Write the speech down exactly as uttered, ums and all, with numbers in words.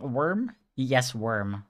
Worm? Yes, worm.